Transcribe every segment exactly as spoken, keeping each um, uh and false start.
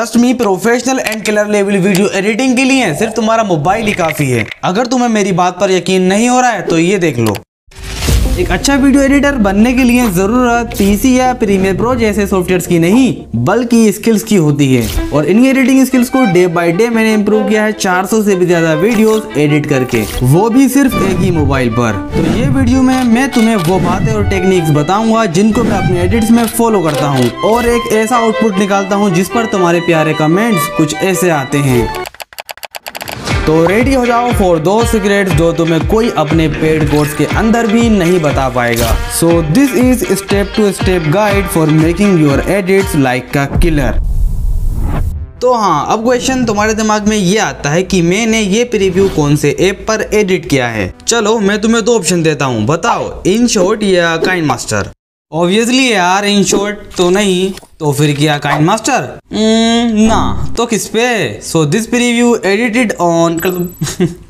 Trust me, professional and colour level video editing के लिए सिर्फ तुम्हारा मोबाइल ही काफी है। अगर तुम्हें मेरी बात पर यकीन नहीं हो रहा है तो ये देख लो। एक अच्छा वीडियो एडिटर बनने के लिए जरूरत पीसी या प्रीमियर प्रो जैसे सॉफ्टवेयर की नहीं बल्कि स्किल्स की होती है, और इन एडिटिंग स्किल्स को डे बाय डे मैंने इम्प्रूव किया है चार सौ से भी ज्यादा वीडियोस एडिट करके, वो भी सिर्फ एक ही मोबाइल पर। तो ये वीडियो में मैं तुम्हें वो बातें और टेक्निक्स बताऊंगा जिनको मैं अपने एडिट्स में फॉलो करता हूँ, और एक ऐसा आउटपुट निकालता हूँ जिस पर तुम्हारे प्यारे कमेंट्स कुछ ऐसे आते हैं। तो रेडी हो जाओ फॉर दो सीक्रेट्स जो तुम्हें कोई अपने पेड कोर्स के अंदर भी नहीं बता पाएगा। So this is step to step guide for making your edits like a killer. तो हाँ, अब क्वेश्चन तुम्हारे दिमाग में ये आता है कि मैंने ये प्रीव्यू कौन से ऐप पर एडिट किया है। चलो मैं तुम्हें दो ऑप्शन देता हूँ, बताओ इनशॉट या काइनमास्टर। ऑब्वियसली यार इनशॉट तो नहीं, तो फिर क्या काइनमास्टर? ना, तो किस पे? So this preview edited on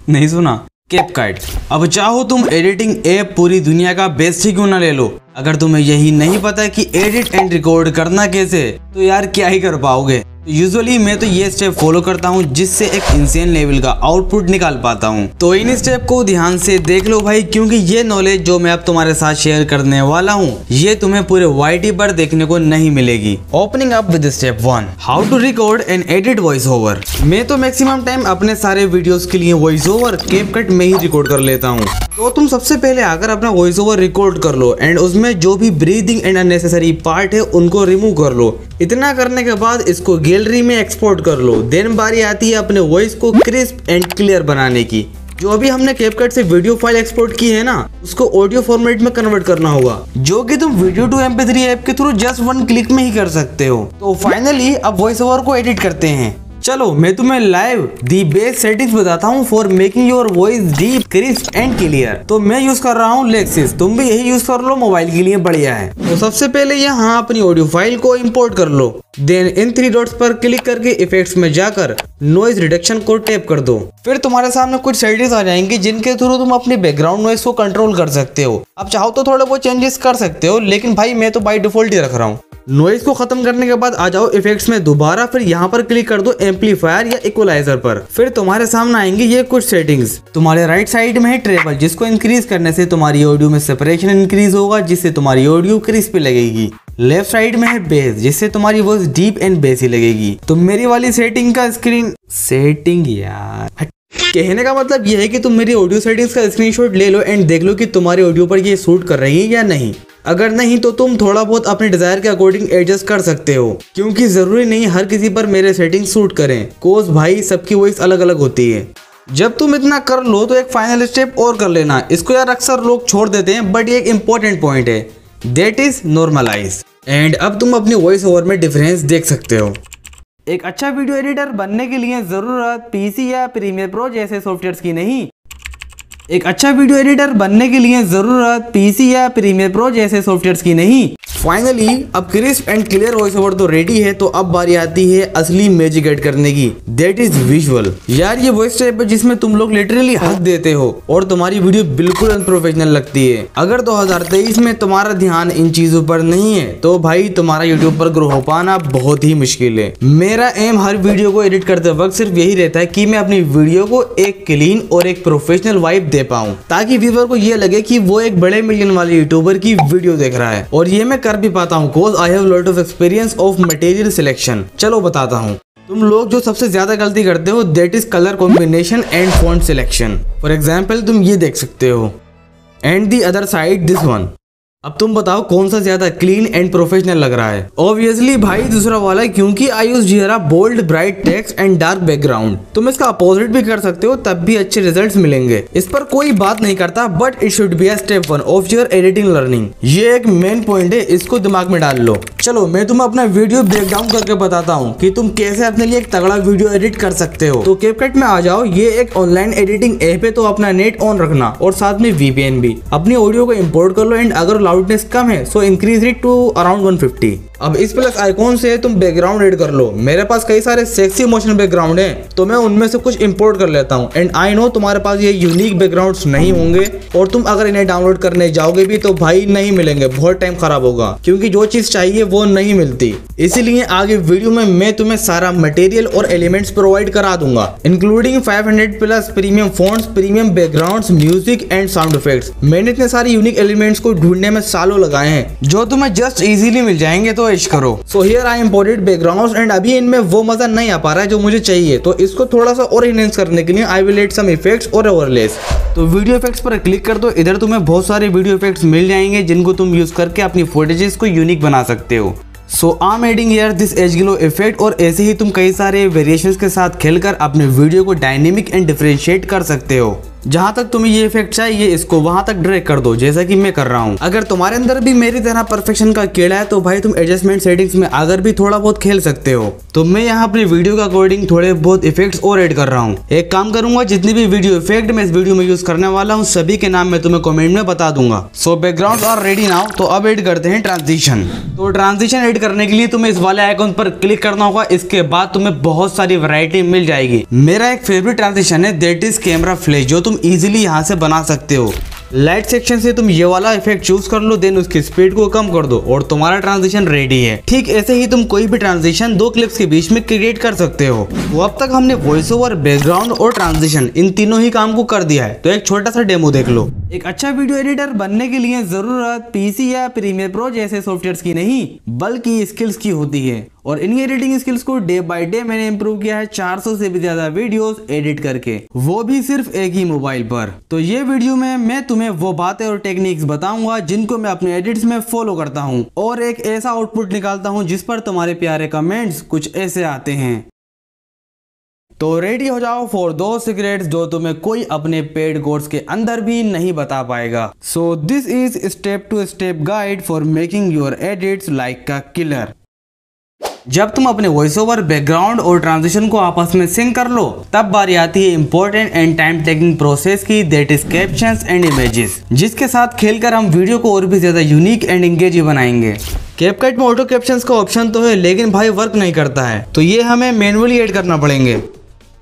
नहीं सुना कैपकट। अब चाहो तुम एडिटिंग ऐप पूरी दुनिया का बेस्ट ही क्यों ना ले लो, अगर तुम्हें यही नहीं पता कि एडिट एंड रिकॉर्ड करना कैसे तो यार क्या ही कर पाओगे। यूजुअली मैं तो ये स्टेप फॉलो करता हूँ जिससे एक इंसेन लेवल का आउटपुट निकाल पाता हूँ, तो इन स्टेप को ध्यान से देख लो भाई, क्योंकि ये नॉलेज जो मैं अब तुम्हारे साथ शेयर करने वाला हूँ ये तुम्हें पूरे वाईटी पर देखने को नहीं मिलेगी। Opening up with step one, how to record and edit voice over. मैं तो मैक्सिमम टाइम अपने सारे वीडियोस के लिए वॉइस ओवर कैपकट में ही रिकॉर्ड कर लेता हूँ। तो तुम सबसे पहले आकर अपना वॉइस ओवर रिकॉर्ड कर लो एंड उसमें जो भी ब्रीदिंग एंड अननेसेसरी पार्ट है उनको रिमूव कर लो। इतना करने के बाद इसको गैलरी में एक्सपोर्ट कर लो। देन बारी आती है अपने वॉइस को क्रिस्प एंड क्लियर बनाने की। जो अभी हमने कैपकट से वीडियो फाइल एक्सपोर्ट की है ना, उसको ऑडियो फॉर्मेट में कन्वर्ट करना होगा, जो कि तुम video to M P three app के थ्रू जस्ट वन क्लिक में ही कर सकते हो। तो फाइनली अब वॉइस ओवर को एडिट करते हैं। चलो मैं तुम्हें लाइव दी बेस्ट सेटिंग्स बताता हूँ for making your voice deep, crisp and clear. तो मैं यूज कर रहा हूँ लेक्सिस, तुम भी यही यूज कर लो, मोबाइल के लिए बढ़िया है। तो सबसे पहले यहाँ अपनी ऑडियो फाइल को इंपोर्ट कर लो, देन इन थ्री डॉट्स पर क्लिक करके इफेक्ट्स में जाकर नॉइज रिडक्शन को टैप कर दो। फिर तुम्हारे सामने कुछ सेटिंग्स आ जाएंगी जिनके थ्रू तुम अपने बैकग्राउंड नॉइज को कंट्रोल कर सकते हो। अब चाहो तो थोड़े बहुत चेंजेस कर सकते हो, लेकिन भाई मैं तो बाई डिफॉल्ट ही रख रहा हूँ। नॉइज को खत्म करने के बाद आ जाओ इफेक्ट्स में दोबारा, फिर यहाँ पर क्लिक कर दो एम्पलीफायर या इक्वलाइजर पर। फिर तुम्हारे सामने आएंगे ये कुछ सेटिंग्स। तुम्हारे राइट साइड में है ट्रेबल, जिसको इंक्रीज करने से तुम्हारी ऑडियो में सेपरेशन इंक्रीज होगा, जिससे तुम्हारी ऑडियो क्रिस्प लगेगी। लेफ्ट साइड में है बेस, जिससे तुम्हारी वॉइस डीप एंड बेसी लगेगी। तो मेरी वाली सेटिंग का स्क्रीन सेटिंग यार कहने का मतलब यह है कि तुम मेरी ऑडियो सेटिंग्स का स्क्रीनशॉट ले लो एंड देख लो कि तुम्हारे ऑडियो पर ये शूट कर रही है या नहीं। अगर नहीं तो तुम थोड़ा बहुत अपने डिजायर के अकॉर्डिंग एडजस्ट कर सकते हो, क्योंकि जरूरी नहीं हर किसी पर मेरे सेटिंग सूट करें। कोस भाई सबकी वॉइस अलग अलग होती है। जब तुम इतना कर लो तो एक फाइनल स्टेप और कर लेना, इसको यार अक्सर लोग छोड़ देते हैं बट ये एक इम्पोर्टेंट पॉइंट है, दैट इज नॉर्मलाइज। एंड अब तुम अपनी वॉइस ओवर में डिफरेंस देख सकते हो। एक अच्छा वीडियो एडिटर बनने के लिए जरूरत पीसी या प्रीमियर प्रो जैसे सॉफ्टवेयर की नहीं एक अच्छा वीडियो एडिटर बनने के लिए जरूरत पीसी या प्रीमियर प्रो जैसे सॉफ्टवेयर्स की नहीं। फाइनली अब crisp and clear voice over तो रेडी है, तो अब बारी आती है असली मैजिक ऐड करने की, दैट इज विजुअल। यार ये वॉइस टैप है जिसमें तुम लोग लिटरली हक देते हो और तुम्हारी वीडियो बिल्कुल अनप्रोफेशनल लगती है। अगर दो हज़ार तेईस में तुम्हारा ध्यान इन चीजों पर नहीं है तो भाई तुम्हारा यूट्यूब पर ग्रो हो पाना बहुत ही मुश्किल है। मेरा एम हर वीडियो को एडिट करते वक्त सिर्फ यही रहता है कि मैं अपनी वीडियो को एक क्लीन और एक प्रोफेशनल वाइब दे पाऊँ, ताकि व्यूअर को ये लगे कि वो एक बड़े मिलियन वाले यूट्यूबर की वीडियो देख रहा है। और ये मैं कर भी पाता हूँ cause I have lot of experience of material selection। चलो बताता हूँ, तुम लोग जो सबसे ज्यादा गलती करते हो that is color combination and font selection। For example तुम ये देख सकते हो and the other side this one। अब तुम बताओ कौन सा ज्यादा क्लीन एंड प्रोफेशनल लग रहा है? ऑब्वियसली भाई दूसरा वाला, क्योंकि आई यूज जीरा bold bright text and dark background. तुम इसका अपोजिट भी कर सकते हो, तब भी अच्छे रिजल्ट्स मिलेंगे। इस पर कोई बात नहीं करता but it should be a step one of your editing learning. ये एक मेन पॉइंट है, इसको दिमाग में डाल लो। चलो मैं तुम्हें अपना वीडियो ब्रेकडाउन करके बताता हूँ कि तुम कैसे अपने लिए एक तगड़ा वीडियो एडिट कर सकते हो। तो कैपकट में आ जाओ, ये एक ऑनलाइन एडिटिंग ऐप है, तो अपना नेट ऑन रखना और साथ में वीपीएन भी। अपने ऑडियो को इम्पोर्ट कर लो एंड अगर लाउडनेस कम है so increase it to around one fifty. अब इस प्लस आइकॉन से तुम बैकग्राउंड एड कर लो। मेरे पास कई सारे सेक्सी मोशन बैकग्राउंड हैं, तो मैं उनमें से कुछ इंपोर्ट कर लेता हूं। एंड आई नो तुम्हारे पास ये यूनिक बैकग्राउंड्स नहीं होंगे, और तुम अगर इन्हें डाउनलोड करने जाओगे भी तो भाई नहीं मिलेंगे, बहुत टाइम खराब होगा, क्योंकि जो चीज चाहिए वो नहीं मिलती। इसीलिए आगे वीडियो में मैं तुम्हें सारा मटेरियल और एलिमेंट्स प्रोवाइड करा दूंगा, including five hundred plus premium fonts, premium backgrounds, music and sound effects. मैंने इतने सारे यूनिक एलिमेंट्स को ढूंढने में सालों लगाए हैं, जो तुम्हें जस्ट इजीली मिल जाएंगे, तो इश्क करो। So here I imported backgrounds and अभी इनमें वो मजा नहीं आ पा रहा है जो मुझे चाहिए, तो इसको थोड़ा सा और एनहांस करने के लिए I will add some effects और ओवरलेस। तो वीडियो इफेक्ट्स पर क्लिक कर दो, इधर तुम्हें बहुत सारे वीडियो इफेक्ट्स मिल जाएंगे जिनको तुम यूज करके अपनी फुटेजेस को यूनिक बना सकते हो। So I am adding here this edge glow effect, और ऐसे ही तुम कई सारे वेरिएशंस के साथ खेलकर अपने वीडियो को डायनेमिक एंड डिफरेंशिएट कर सकते हो। जहाँ तक तुम्हें ये इफेक्ट चाहिए इसको वहाँ तक ड्रैग कर दो, जैसा कि मैं कर रहा हूँ। अगर तुम्हारे अंदर भी मेरी तरह परफेक्शन का कीड़ा है तो भाई तुम एडजस्टमेंट सेटिंग्स में आकर भी थोड़ा बहुत खेल सकते हो। तो मैं यहाँ अपने वीडियो के अकॉर्डिंग थोड़े बहुत इफेक्ट्स और ऐड कर रहा हूँ। एक काम करूंगा, जितनी भी वीडियो इफेक्ट मैं इस वीडियो में यूज करने वाला हूँ सभी के नाम मैं तुम्हें कॉमेंट में बता दूंगा। So background are ready now. तो अब एड करते हैं ट्रांजिशन। तो ट्रांजिशन एड करने के लिए तुम्हें इस वाले आइकॉन पर क्लिक करना होगा, इसके बाद तुम्हें बहुत सारी वैरायटी मिल जाएगी। मेरा एक फेवरेट ट्रांजिशन है दैट इज कैमरा फ्लैश, जो तुम इजीली यहाँ से बना सकते हो। लाइट सेक्शन से तुम ये वाला इफेक्ट चूज कर लो, देन उसकी स्पीड को कम कर दो और तुम्हारा ट्रांजिशन रेडी है। ठीक ऐसे ही तुम कोई भी ट्रांजिशन दो क्लिप्स के बीच में क्रिएट कर सकते हो। तो अब तक हमने वॉइस ओवर, बैकग्राउंड और ट्रांजिशन, इन तीनों ही काम को कर दिया है, तो एक छोटा सा डेमो देख लो। एक अच्छा वीडियो एडिटर बनने के लिए जरूरत पीसी या प्रीमियर प्रो जैसे सॉफ्टवेयर की नहीं बल्कि स्किल्स की होती है, और इन एडिटिंग स्किल्स को डे बाय डे मैंने इम्प्रूव किया है चार सौ से भी ज्यादा वीडियोस एडिट करके, वो भी सिर्फ एक ही मोबाइल पर। तो ये वीडियो में मैं तुम्हें वो बातें और टेक्निक्स बताऊंगा जिनको मैं अपने एडिट्स में फॉलो करता हूं, और एक ऐसा आउटपुट निकालता हूं जिस पर तुम्हारे प्यारे कमेंट्स कुछ ऐसे आते हैं। तो रेडी हो जाओ फॉर दो सीक्रेट्स जो तुम्हें कोई अपने पेड कोर्स के अंदर भी नहीं बता पाएगा। So this is step to step guide for making your edits like a killer. जब तुम अपने वॉइस ओवर, बैकग्राउंड और ट्रांजिशन को आपस में सिंक कर लो, तब बारी आती है important and time taking process की, that is captions and images, जिसके साथ खेलकर हम वीडियो को और भी ज्यादा यूनिक एंड एंगेजिंग बनाएंगे। कैपकट में ऑटो कैप्शंस का ऑप्शन तो है लेकिन भाई वर्क नहीं करता है, तो ये हमें मैनुअली ऐड करना पड़ेंगे।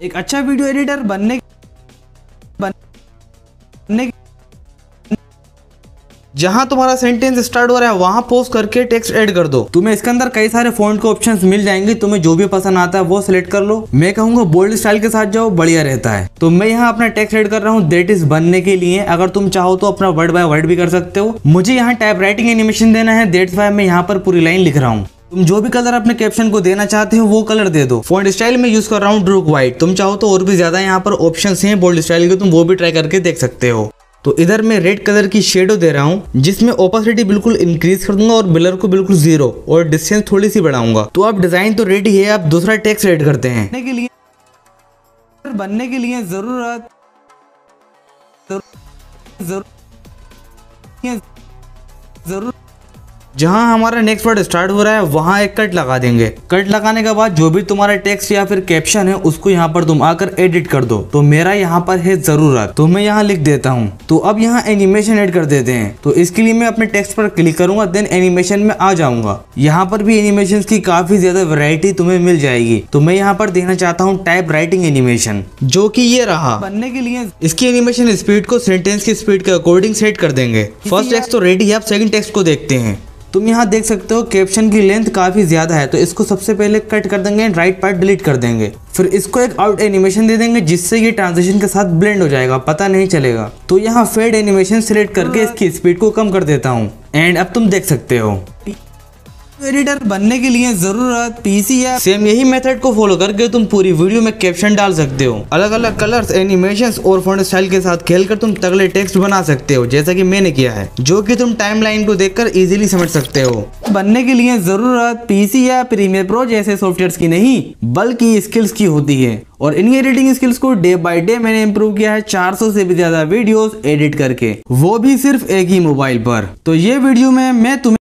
एक अच्छा वीडियो एडिटर बनने बनने जहाँ तुम्हारा सेंटेंस स्टार्ट हो रहा है वहाँ पोस्ट करके टेक्स्ट ऐड कर दो। तुम्हें इसके अंदर कई सारे फॉन्ट के ऑप्शंस मिल जाएंगे, तुम्हें जो भी पसंद आता है वो सिलेक्ट कर लो। मैं कहूँगा बोल्ड स्टाइल के साथ जाओ, बढ़िया रहता है। तो मैं यहाँ अपना टेक्स्ट ऐड कर रहा हूँ दैट इज बनने के लिए। अगर तुम चाहो तो अपना वर्ड बाय वर्ड भी कर सकते हो। मुझे यहाँ टाइप राइटिंग एनिमेशन देना है, दैट्स व्हाई मैं यहाँ पर पूरी लाइन लिख रहा हूँ। तुम जो भी कलर अपने कैप्शन को देना चाहते हो वो कलर दे दो। फॉन्ट स्टाइल में यूज कर रहा हूँ ड्रूक वाइट, तुम चाहो तो और भी ज्यादा यहाँ पर ऑप्शंस हैं बोल्ड स्टाइल के, तुम वो भी ट्राई करके देख सकते हो। तो इधर मैं रेड कलर की शेडो दे रहा हूँ जिसमें ओपेसिटी बिल्कुल इंक्रीज कर दूंगा और ब्लर को बिल्कुल जीरो और डिस्टेंस थोड़ी सी बढ़ाऊंगा। तो अब डिजाइन तो रेडी है, अब दूसरा टेक्स्ट ऐड करते हैं। बनने के लिए बनने के लिए जरूरत जरूर जहाँ हमारा नेक्स्ट वर्ड स्टार्ट हो रहा है वहाँ एक कट लगा देंगे। कट लगाने के बाद जो भी तुम्हारा टेक्स्ट या फिर कैप्शन है उसको यहाँ पर तुम आकर एडिट कर दो। तो मेरा यहाँ पर है जरूरत, तो मैं यहाँ लिख देता हूँ। तो अब यहाँ एनिमेशन ऐड कर देते हैं। तो इसके लिए मैं अपने टेक्स्ट पर क्लिक करूंगा, देन एनिमेशन में आ जाऊंगा। यहाँ पर भी एनिमेशन की काफी ज्यादा वेरायटी तुम्हें मिल जाएगी। तो मैं यहाँ पर देखना चाहता हूँ टाइप राइटिंग एनिमेशन, जो की ये रहा। बनने के लिए इसकी एनिमेशन स्पीड को सेंटेंस की स्पीड के अकॉर्डिंग सेट कर देंगे। फर्स्ट टेक्स्ट तो रेडी है, अब सेकंड टेक्स्ट को देखते हैं। तुम यहाँ देख सकते हो कैप्शन की लेंथ काफी ज्यादा है, तो इसको सबसे पहले कट कर देंगे एंड राइट पार्ट डिलीट कर देंगे। फिर इसको एक आउट एनिमेशन दे देंगे जिससे ये ट्रांजिशन के साथ ब्लेंड हो जाएगा, पता नहीं चलेगा। तो यहाँ फेड एनिमेशन सेलेक्ट करके इसकी स्पीड को कम कर देता हूँ एंड अब तुम देख सकते हो। एडिटर बनने के लिए जरूरत पीसी या सेम यही मेथड को फॉलो करके तुम पूरी वीडियो में कैप्शन डाल सकते हो। अलग अलग कलर्स, एनिमेशंस और फॉन्ट स्टाइल के साथ खेलकर तुम तगड़े टेक्स्ट बना सकते हो, जैसा कि मैंने किया है, जो कि तुम टाइमलाइन को देखकर इजीली समझ सकते हो। बनने के लिए जरूरत पीसी या प्रीमियर प्रो जैसे सॉफ्टवेयर की नहीं बल्कि स्किल्स की होती है, और इन एडिटिंग स्किल्स को डे बाय डे मैंने इम्प्रूव किया है चार सौ से भी ज्यादा वीडियोस एडिट करके, वो भी सिर्फ एक ही मोबाइल पर। तो ये वीडियो में मैं तुम्हें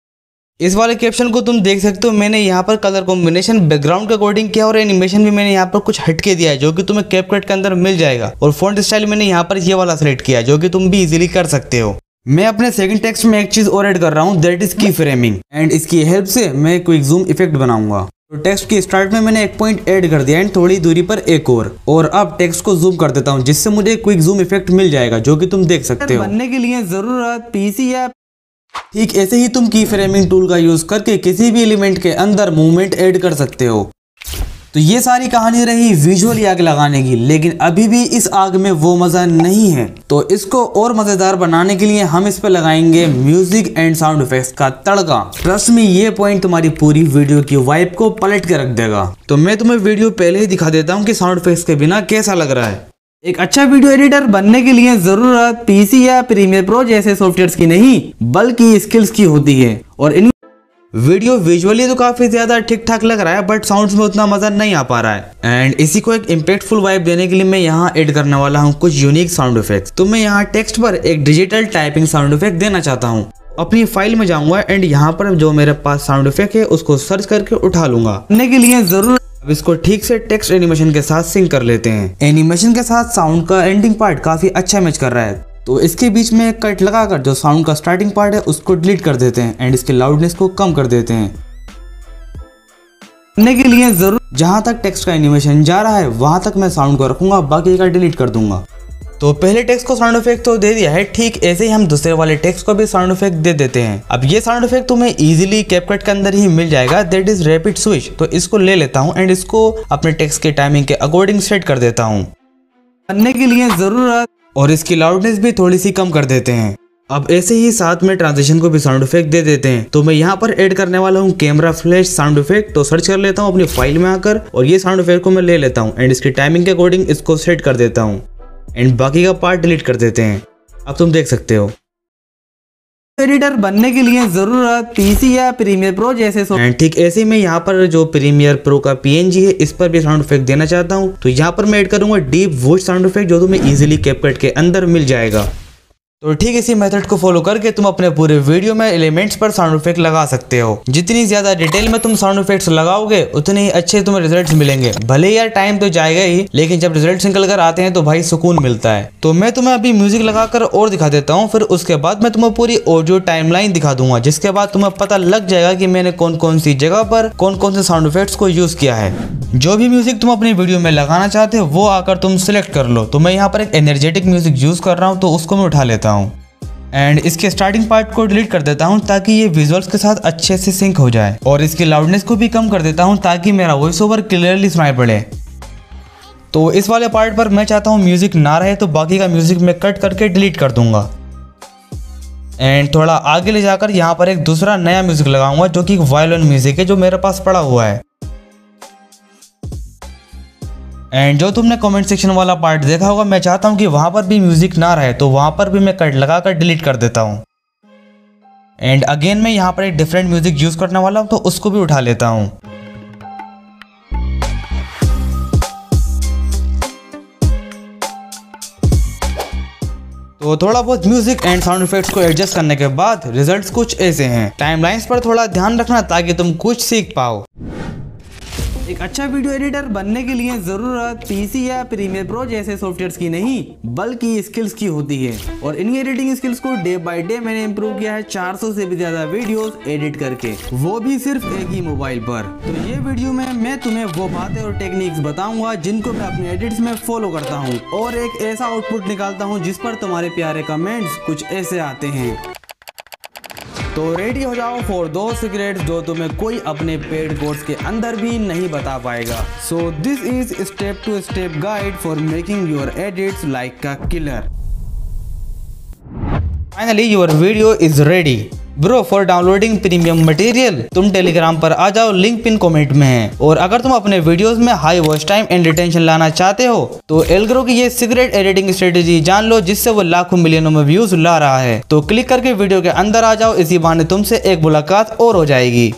इस वाले कैप्शन को तुम देख सकते हो, मैंने यहाँ पर कलर कॉम्बिनेशन बैकग्राउंड के अकॉर्डिंग किया और एनिमेशन भी मैंने यहाँ पर कुछ हटके दिया है जो कि तुम्हें कैपकट के अंदर मिल जाएगा, और फॉन्ट स्टाइल मैंने यहाँ पर ये वाला सेलेक्ट किया जो कि तुम भी इजीली कर सकते हो। मैं अपने सेकंड टेक्स्ट में एक चीज और ऐड कर रहा हूँ, दैट इज की फ्रेमिंग, एंड इसकी हेल्प से मैं क्विक जूम इफेक्ट बनाऊंगा। तो टेक्स्ट के स्टार्ट में मैंने एक पॉइंट ऐड कर दिया एंड थोड़ी दूरी पर एक और और अब टेक्स्ट को जूम कर देता हूँ, जिससे मुझे क्विक जूम इफेक्ट मिल जाएगा, जो कि तुम देख सकते हो। बनने के लिए जरूरत पीसी ऐप। ठीक ऐसे ही तुम की फ्रेमिंग टूल का यूज करके किसी भी एलिमेंट के अंदर मूवमेंट ऐड कर सकते हो। तो ये सारी कहानी रही विजुअली आग लगाने की, लेकिन अभी भी इस आग में वो मज़ा नहीं है। तो इसको और मज़ेदार बनाने के लिए हम इस पर लगाएंगे म्यूजिक एंड साउंड इफेक्ट्स का तड़का। ट्रस्ट में ये पॉइंट तुम्हारी पूरी वीडियो की वाइब को पलट के रख देगा। तो मैं तुम्हें वीडियो पहले ही दिखा देता हूँ कि साउंड इफेक्ट्स के बिना कैसा लग रहा है। एक अच्छा वीडियो एडिटर बनने के लिए जरूरत पीसी या प्रीमियर प्रो जैसे सॉफ्टवेयर की नहीं, बल्कि स्किल्स की होती है। और इन वीडियो विजुअली तो काफी ज्यादा ठीक ठाक लग रहा है, बट साउंड्स में उतना मजा नहीं आ पा रहा है। एंड इसी को एक इम्पैक्टफुल वाइब देने के लिए मैं यहाँ ऐड करने वाला हूँ कुछ यूनिक साउंड इफेक्ट्स। तो मैं यहाँ टेक्स्ट पर एक डिजिटल टाइपिंग साउंड इफेक्ट देना चाहता हूँ। अपनी फाइल में जाऊंगा एंड यहाँ पर जो मेरे पास साउंड इफेक्ट है उसको सर्च करके उठा लूंगा। करने के लिए जरूर अब इसको ठीक से टेक्स्ट एनिमेशन के साथ सिंक कर लेते हैं। एनिमेशन के साथ साउंड का एंडिंग पार्ट काफी अच्छा मैच कर रहा है, तो इसके बीच में कट लगाकर जो साउंड का स्टार्टिंग पार्ट है उसको डिलीट कर देते हैं एंड इसके लाउडनेस को कम कर देते हैं। करने के लिए जरूर जहाँ तक टेक्स्ट का एनिमेशन जा रहा है वहाँ तक मैं साउंड को रखूंगा, बाकी का डिलीट कर दूंगा। तो पहले टेक्स्ट को साउंड इफेक्ट तो दे दिया है, ठीक ऐसे ही हम दूसरे वाले टेक्स्ट को भी साउंड इफेक्ट दे देते हैं। अब ये साउंड इफेक्ट तुम्हें इजीली कैपकट के अंदर ही मिल जाएगा, दैट इज रैपिड स्विच। तो इसको ले लेता हूँ एंड इसको अपने टेक्स्ट के टाइमिंग के अकॉर्डिंग सेट कर देता हूँ। करने के लिए जरूरत और इसकी लाउडनेस भी थोड़ी सी कम कर देते हैं। अब ऐसे ही साथ में ट्रांजिशन को भी साउंड इफेक्ट दे देते हैं। तो मैं यहाँ पर ऐड करने वाला हूँ कैमरा फ्लैश साउंड इफेक्ट। तो सर्च कर लेता हूँ अपनी फाइल में आकर और ये साउंड इफेक्ट को मैं ले लेता हूँ एंड इसकी टाइमिंग के अकॉर्डिंग इसको सेट कर देता हूँ एंड बाकी का पार्ट डिलीट कर देते हैं। अब तुम देख सकते हो। एडिटर बनने के लिए जरूरत पीसी या प्रीमियर प्रो जैसे सॉफ्टवेयर। ठीक ऐसे मैं यहाँ पर जो प्रीमियर प्रो का पीएनजी है इस पर भी साउंड इफेक्ट देना चाहता हूँ। तो यहाँ पर मैं ऐड करूंगा डीप वॉइस साउंड इफेक्ट, जो तुम्हें इजीली कैपकट के अंदर मिल जाएगा। तो ठीक इसी मेथड को फॉलो करके तुम अपने पूरे वीडियो में एलिमेंट्स पर साउंड इफेक्ट लगा सकते हो। जितनी ज्यादा डिटेल में तुम साउंड इफेक्ट्स लगाओगे उतने ही अच्छे तुम्हें रिजल्ट्स मिलेंगे। भले यार टाइम तो जाएगा ही, लेकिन जब रिजल्ट्स निकल कर आते हैं तो भाई सुकून मिलता है। तो मैं तुम्हें अभी म्यूजिक लगाकर और दिखा देता हूँ, फिर उसके बाद मैं तुम्हें पूरी ऑडियो टाइमलाइन दिखा दूंगा, जिसके बाद तुम्हें पता लग जाएगा कि मैंने कौन कौन सी जगह पर कौन कौन से साउंड इफेक्ट्स को यूज किया है। जो भी म्यूजिक तुम अपनी वीडियो में लगाना चाहते हो वो आकर तुम सिलेक्ट कर लो। तो मैं यहाँ पर एक एनर्जेटिक म्यूजिक यूज कर रहा हूँ, तो उसको मैं उठा लेता हूँ एंड इसके स्टार्टिंग पार्ट को डिलीट कर देता हूँ ताकि ये विजुअल्स के साथ अच्छे से सिंक हो जाए। और इसकी लाउडनेस को भी कम कर देता हूँ ताकि मेरा वॉइस ओवर क्लियरली सुनाई पड़े। तो इस वाले पार्ट पर मैं चाहता हूँ म्यूजिक ना रहे, तो बाकी का म्यूजिक मैं कट करके डिलीट कर दूंगा एंड थोड़ा आगे ले जाकर यहाँ पर एक दूसरा नया म्यूजिक लगाऊंगा, जो कि वायलिन म्यूजिक है जो मेरे पास पड़ा हुआ है। एंड जो तुमने कमेंट सेक्शन वाला पार्ट देखा होगा, मैं चाहता हूं कि वहां पर भी म्यूजिक ना रहे, तो वहां पर भी मैं कट लगाकर डिलीट कर देता हूं। एंड अगेन मैं यहां पर एक डिफरेंट म्यूजिक यूज करने वाला हूं, तो उसको भी उठा लेता हूं। तो थोड़ा बहुत म्यूजिक एंड साउंड इफेक्ट्स को एडजस्ट करने के बाद रिजल्ट्स कुछ ऐसे हैं। टाइमलाइंस पर थोड़ा ध्यान रखना ताकि तुम कुछ सीख पाओ। एक अच्छा वीडियो एडिटर बनने के लिए जरूरत पीसी या प्रीमियर प्रो जैसे सॉफ्टवेयर्स की नहीं, बल्कि स्किल्स की होती है। और इन एडिटिंग स्किल्स को डे बाय डे मैंने इंप्रूव किया है चार सौ से भी ज्यादा वीडियोस एडिट करके, वो भी सिर्फ एक ही मोबाइल पर। तो ये वीडियो में मैं तुम्हें वो बातें और टेक्निक्स बताऊंगा जिनको मैं अपने एडिट्स में फॉलो करता हूँ, और एक ऐसा आउटपुट निकालता हूँ जिस पर तुम्हारे प्यारे कमेंट्स कुछ ऐसे आते हैं। तो रेडी हो जाओ फॉर दो सीक्रेट्स जो तुम्हें कोई अपने पेड कोर्स के अंदर भी नहीं बता पाएगा। So this is step to step guide for making your edits like a killer. Finally your video is ready bro for downloading premium material. तुम टेलीग्राम पर आ जाओ, लिंक पिन कमेंट में है। और अगर तुम अपने वीडियोस में high watch time and retention लाना चाहते हो तो एलग्रो की ये सीक्रेट एडिटिंग स्ट्रेटेजी जान लो, जिससे वो लाखों मिलियनों में व्यूज ला रहा है। तो क्लिक करके वीडियो के अंदर आ जाओ, इसी बहाने तुमसे एक मुलाकात और हो जाएगी।